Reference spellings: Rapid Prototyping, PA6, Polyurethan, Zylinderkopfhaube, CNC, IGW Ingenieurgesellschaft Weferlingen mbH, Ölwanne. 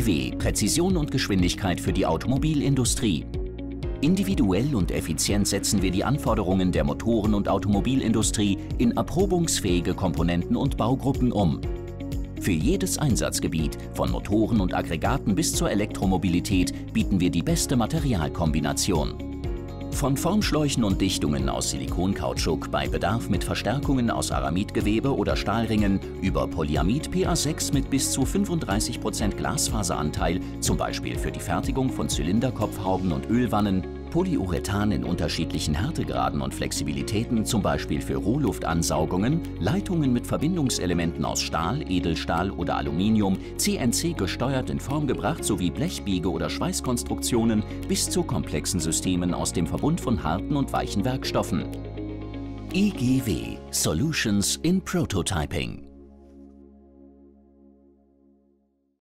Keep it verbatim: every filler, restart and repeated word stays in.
P W, Präzision und Geschwindigkeit für die Automobilindustrie. Individuell und effizient setzen wir die Anforderungen der Motoren- und Automobilindustrie in erprobungsfähige Komponenten und Baugruppen um. Für jedes Einsatzgebiet, von Motoren und Aggregaten bis zur Elektromobilität, bieten wir die beste Materialkombination. Von Formschläuchen und Dichtungen aus Silikonkautschuk, bei Bedarf mit Verstärkungen aus Aramidgewebe oder Stahlringen, über Polyamid P A sechs mit bis zu fünfunddreißig Prozent Glasfaseranteil, zum Beispiel für die Fertigung von Zylinderkopfhauben und Ölwannen, Polyurethan in unterschiedlichen Härtegraden und Flexibilitäten, zum Beispiel für Rohluftansaugungen, Leitungen mit Verbindungselementen aus Stahl, Edelstahl oder Aluminium, C N C gesteuert in Form gebracht, sowie Blechbiege- oder Schweißkonstruktionen, bis zu komplexen Systemen aus dem Verbund von harten und weichen Werkstoffen. I G W – Solutions in Prototyping.